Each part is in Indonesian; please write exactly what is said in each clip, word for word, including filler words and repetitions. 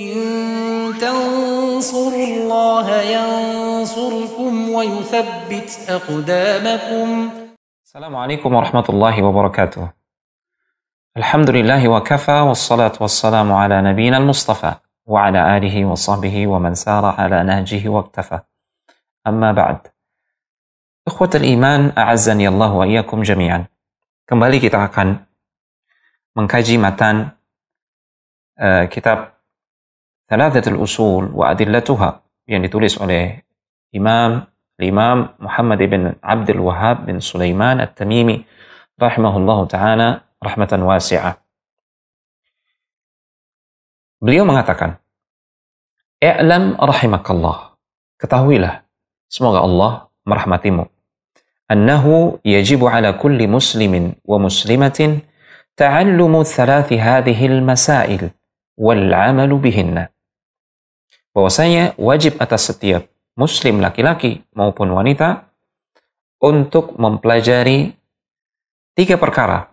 إن تنصروا الله ينصركم ويثبت أقدامكم. السلام عليكم ورحمة الله وبركاته. الحمد لله وكفى والصلاة والسلام على نبينا المصطفى وعلى آله وصحبه ومن سار على نهجه واكتفى. أما بعد. Ikhwatul iman, a'azzani Allah wa iyyakum jami'an. Kembali kita akan mengkaji matan uh, kitab Tsalatsatul Ushul wa Adillatuha yang ditulis oleh Imam Imam Muhammad ibn Abdul Wahhab bin Sulaiman At-Tamimi rahimahullahu taala rahmatan wasi'ah. Beliau mengatakan, "I'lam rahimakallah." Ketahuilah, semoga Allah merahmatimu. Annahu yajibu ala kulli muslimin wa muslimatin ta'allumu thalathi hadhihil masail wal amalu bihinna. Bahwasanya wajib atas setiap muslim laki-laki maupun wanita untuk mempelajari tiga perkara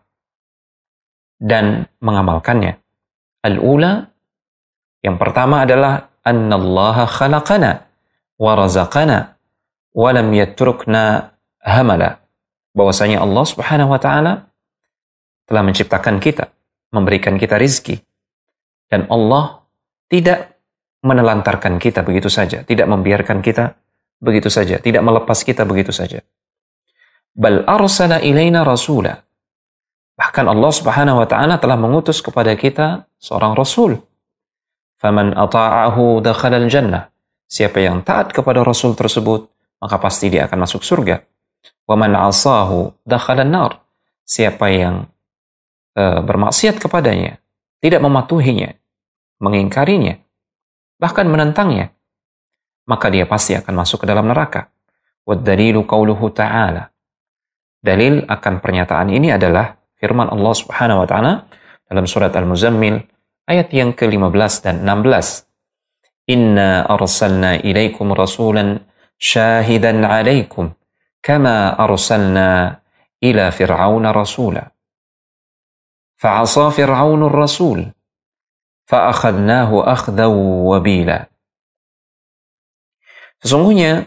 dan mengamalkannya. Al-ula, yang pertama adalah annallaha khalaqana wa razaqana walam yatrukna hamala. Bahwasanya Allah Subhanahu wa taala telah menciptakan kita, memberikan kita rizki, dan Allah tidak menelantarkan kita begitu saja, tidak membiarkan kita begitu saja, tidak melepas kita begitu saja. Bal arsala ilaina rasula. Bahkan Allah Subhanahu wa taala telah mengutus kepada kita seorang rasul. Faman ata'ahu dakhalal jannah. Siapa yang taat kepada rasul tersebut, maka pasti dia akan masuk surga. Wa man 'asahu dakhalan nar. Siapa yang e, bermaksiat kepadanya, tidak mematuhinya, mengingkarinya, bahkan menentangnya, maka dia pasti akan masuk ke dalam neraka. Wa dalilu qauluhu ta'ala. Dalil akan pernyataan ini adalah firman Allah Subhanahu wa taala dalam surat Al-Muzammil ayat yang ke lima belas dan enam belas. Inna arsalna ilaikum rasulan syahidan alaikum kama arsalna ila fir'auna rasula fa'asa fir'aunu ar-rasul fa'akhadnahu akhdaw wabila. Sesungguhnya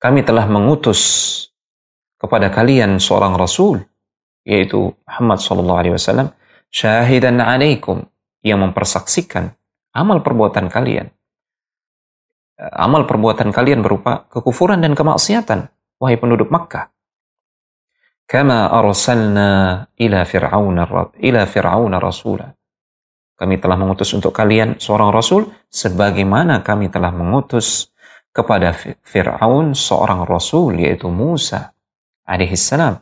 kami telah mengutus kepada kalian seorang rasul, yaitu Muhammad sallallahu alaihi wasallam, syahidan alaikum, yang mempersaksikan amal perbuatan kalian. Amal perbuatan kalian berupa kekufuran dan kemaksiatan, wahai penduduk Makkah. Kama arsalna ila fir'auna ila fir'auna rasula. Kami telah mengutus untuk kalian seorang rasul sebagaimana kami telah mengutus kepada Fir'aun seorang rasul, yaitu Musa alaihi salam.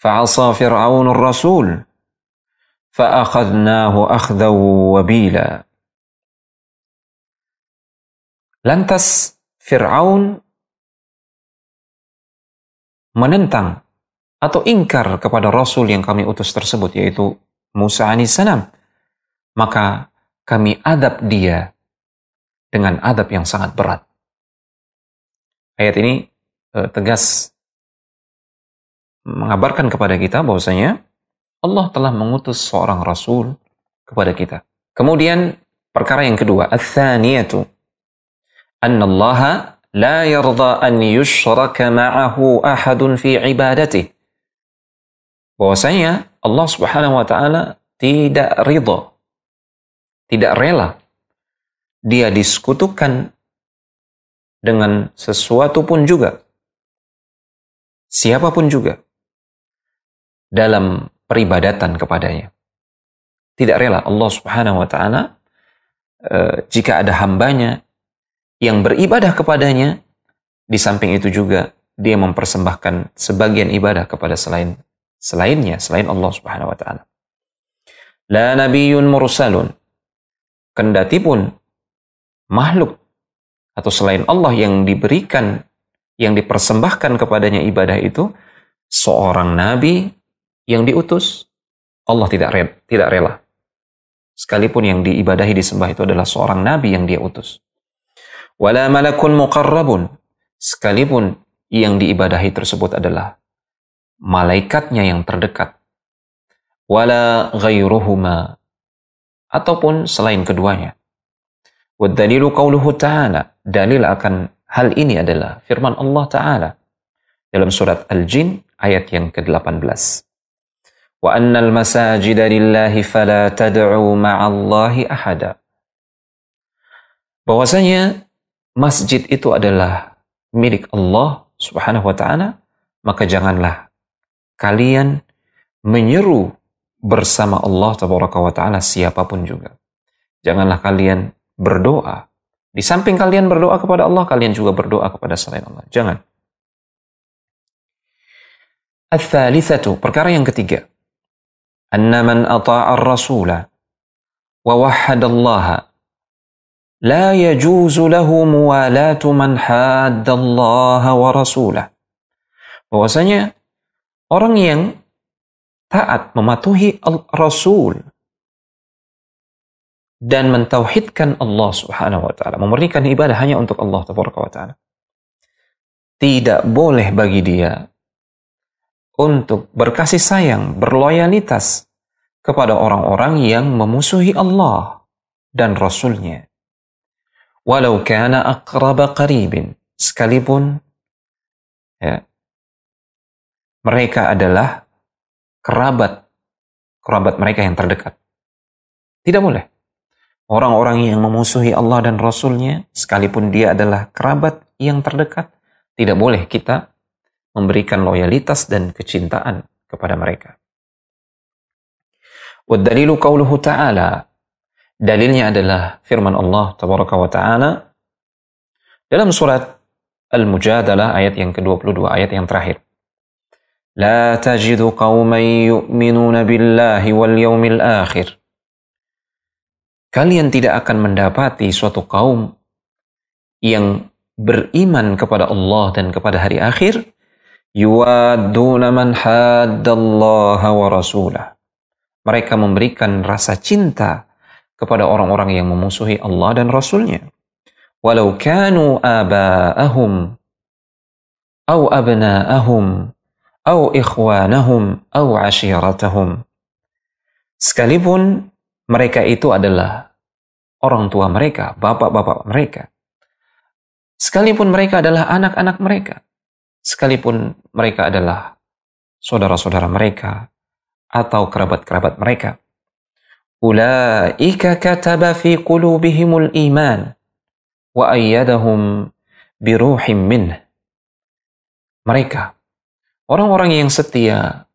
Fa'asa fir'aun ar-rasul fa akhadnahu akhdaw wabila. Lantas Fir'aun menentang atau ingkar kepada Rasul yang kami utus tersebut, yaitu Musa alaihissalam. Maka kami adab dia dengan adab yang sangat berat. Ayat ini e, tegas mengabarkan kepada kita bahwasanya Allah telah mengutus seorang Rasul kepada kita. Kemudian perkara yang kedua, al-thaniyatu. Annallaha la yarda an yushraka ma'ahu ahadun fi ibadatihi. Bahwasanya Allah Subhanahu wa taala tidak ridha, tidak rela dia disekutukan dengan sesuatu pun juga, siapapun juga, dalam peribadatan kepadanya. Tidak rela Allah Subhanahu wa taala eh, jika ada hambanya yang beribadah kepadanya, di samping itu juga dia mempersembahkan sebagian ibadah kepada selain selainnya, selain Allah Subhanahu wa taala. La nabiyyun mursalun. Kendati pun makhluk atau selain Allah yang diberikan, yang dipersembahkan kepadanya ibadah itu, seorang nabi yang diutus, Allah tidak rela, tidak rela. Sekalipun yang diibadahi, disembah itu adalah seorang nabi yang dia utus. Wala malakun muqarrabun, sekalipun yang diibadahi tersebut adalah malaikatnya yang terdekat. Wala ghairuhuma, ataupun selain keduanya. Wa dalilu qauluhu ta'ala, dalil akan hal ini adalah firman Allah Ta'ala dalam surat Al-Jin ayat yang ke-delapan belas. Wa annal masajida lillahi fala tad'u ma'allahi ahada. Bahwasanya masjid itu adalah milik Allah Subhanahu wa Ta'ala, maka janganlah kalian menyeru bersama Allah Tabaraka wa Ta'ala siapapun juga. Janganlah kalian berdoa. Di samping kalian berdoa kepada Allah, kalian juga berdoa kepada selain Allah. Jangan. Al-thalithatu, perkara yang ketiga. Anna man ata'a ar-rasula wa wahhadallaha la yajuzu lahu muwalatu man haddallaha wa rasulah. Bahwasanya orang yang taat mematuhi Rasul dan mentauhidkan Allah Subhanahu wa Ta'ala, memurnikan ibadah hanya untuk Allah Tabaraka wa Ta'ala, tidak boleh bagi dia untuk berkasih sayang, berloyalitas kepada orang-orang yang memusuhi Allah dan Rasul-Nya. Walau kana aqraba qaribin, sekalipun ya, mereka adalah kerabat, kerabat mereka yang terdekat. Tidak boleh. Orang-orang yang memusuhi Allah dan Rasul-Nya, sekalipun dia adalah kerabat yang terdekat, tidak boleh kita memberikan loyalitas dan kecintaan kepada mereka. Wa dalilu qauluhu ta'ala, dalilnya adalah firman Allah Tabaraka wa Ta'ala dalam surat Al-Mujadalah ayat yang ke-dua puluh dua, ayat yang terakhir. لا تجد قوما يؤمنون بالله واليوم الآخر. Kalian tidak akan mendapati suatu kaum yang beriman kepada Allah dan kepada hari akhir. Yuwadduna man haddallaha wa rasulah. Mereka memberikan rasa cinta kepada orang-orang yang memusuhi Allah dan Rasul-Nya. Walau kanu aba'ahum aw abna'ahum atau ikhwanahum atau ashiratahum, sekalipun mereka itu adalah orang tua mereka, bapak-bapak mereka, sekalipun mereka adalah anak-anak mereka, sekalipun mereka adalah saudara-saudara mereka atau kerabat-kerabat mereka. Ulaika kataba fi qulubihimul iman wa ayyadahum bi ruhin minhu. Mereka orang-orang yang setia,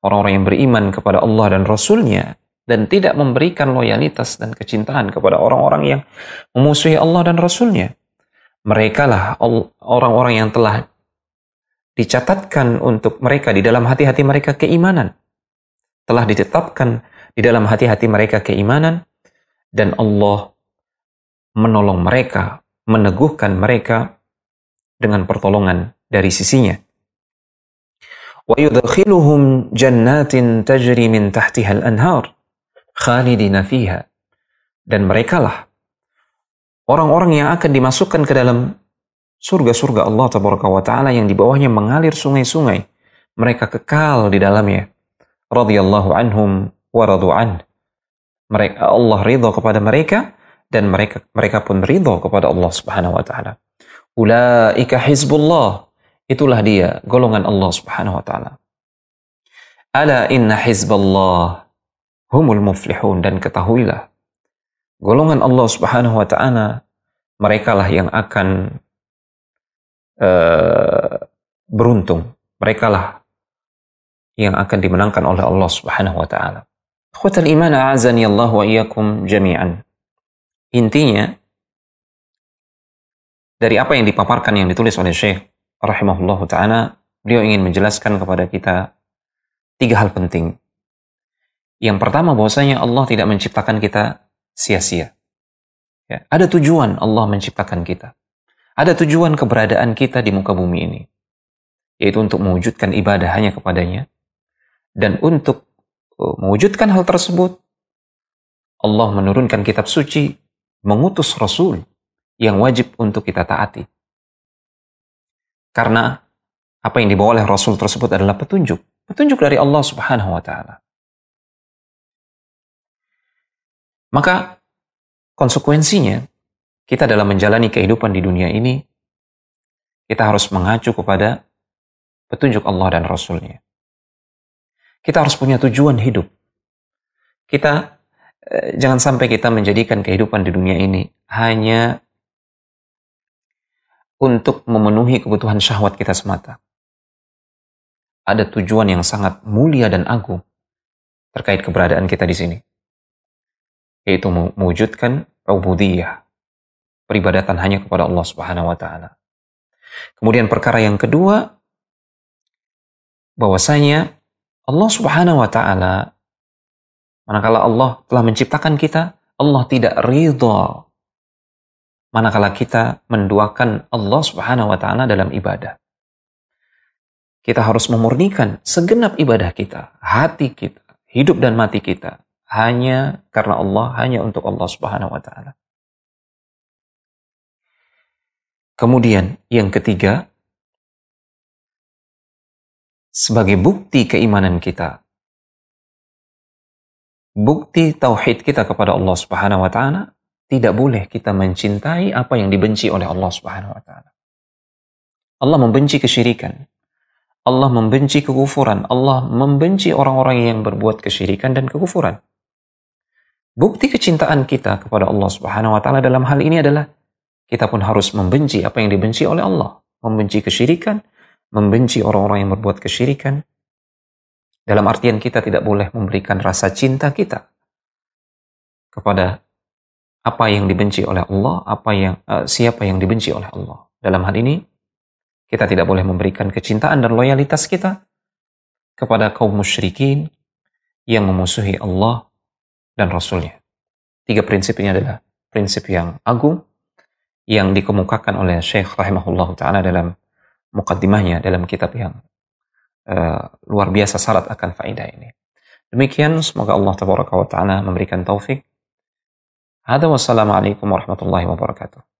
orang-orang yang beriman kepada Allah dan Rasul-Nya, dan tidak memberikan loyalitas dan kecintaan kepada orang-orang yang memusuhi Allah dan Rasul-Nya, merekalah orang-orang yang telah dicatatkan untuk mereka di dalam hati-hati mereka keimanan, telah ditetapkan di dalam hati-hati mereka keimanan, dan Allah menolong mereka, meneguhkan mereka dengan pertolongan dari sisi-Nya. وَيُدْخِلُهُمْ جَنَّاتٍ تَجْرِي مِنْ تَحْتِهَا الْأَنْهَارُ خَالِدِينَ فِيهَا. Dan merekalah orang-orang yang akan dimasukkan ke dalam surga-surga Allah Tabaraka wa Ta'ala yang di bawahnya mengalir sungai-sungai. Mereka kekal di dalamnya. رَضِيَاللَّهُ عَنْهُمْ وَرَضُوا عَنْهُ. Mereka, Allah ridha kepada mereka dan mereka mereka pun ridha kepada Allah Subhanahu wa Ta'ala. Ulaika hizbullah, itulah dia golongan Allah Subhanahu wa Ta'ala. Ala inna hizballah humul muflihun, dan ketahuilah golongan Allah Subhanahu wa Ta'ala, merekalah yang akan uh, beruntung, merekalah yang akan dimenangkan oleh Allah Subhanahu wa Ta'ala. Khutal iman a'azani Allah wa iyyakum jami'an. Intinya dari apa yang dipaparkan, yang ditulis oleh Syekh rahimahullahu ta'ala, beliau ingin menjelaskan kepada kita tiga hal penting. Yang pertama, bahwasanya Allah tidak menciptakan kita sia-sia. Ya, ada tujuan Allah menciptakan kita. Ada tujuan keberadaan kita di muka bumi ini, yaitu untuk mewujudkan ibadah hanya kepadanya. Dan untuk mewujudkan hal tersebut, Allah menurunkan kitab suci, mengutus Rasul yang wajib untuk kita taati. Karena apa yang dibawa oleh Rasul tersebut adalah petunjuk. Petunjuk dari Allah Subhanahu wa Ta'ala. Maka konsekuensinya, kita dalam menjalani kehidupan di dunia ini, kita harus mengacu kepada petunjuk Allah dan Rasul-Nya. Kita harus punya tujuan hidup. Kita eh, jangan sampai kita menjadikan kehidupan di dunia ini hanya untuk memenuhi kebutuhan syahwat kita semata. Ada tujuan yang sangat mulia dan agung terkait keberadaan kita di sini, yaitu mewujudkan ubudiyah, peribadatan hanya kepada Allah Subhanahu wa taala. Kemudian perkara yang kedua, bahwasanya Allah Subhanahu wa taala, manakala Allah telah menciptakan kita, Allah tidak ridha manakala kita menduakan Allah Subhanahu wa taala dalam ibadah. Kita harus memurnikan segenap ibadah kita, hati kita, hidup dan mati kita hanya karena Allah, hanya untuk Allah Subhanahu wa taala. Kemudian yang ketiga, sebagai bukti keimanan kita, bukti tauhid kita kepada Allah Subhanahu wa taala, tidak boleh kita mencintai apa yang dibenci oleh Allah Subhanahu wa taala. Allah membenci kesyirikan, Allah membenci kekufuran, Allah membenci orang-orang yang berbuat kesyirikan dan kekufuran. Bukti kecintaan kita kepada Allah Subhanahu wa taala dalam hal ini adalah kita pun harus membenci apa yang dibenci oleh Allah, membenci kesyirikan, membenci orang-orang yang berbuat kesyirikan. Dalam artian kita tidak boleh memberikan rasa cinta kita kepada apa yang dibenci oleh Allah, apa yang uh, siapa yang dibenci oleh Allah. Dalam hal ini kita tidak boleh memberikan kecintaan dan loyalitas kita kepada kaum musyrikin yang memusuhi Allah dan Rasul-Nya. Tiga prinsip ini adalah prinsip yang agung yang dikemukakan oleh Syaikh rahimahullah ta'ala dalam mukaddimahnya, dalam kitab yang uh, luar biasa syarat akan faedah ini. Demikian, semoga Allah tabaraka wa ta'ala memberikan taufik. Hada, wassalamualaikum warahmatullahi wabarakatuh.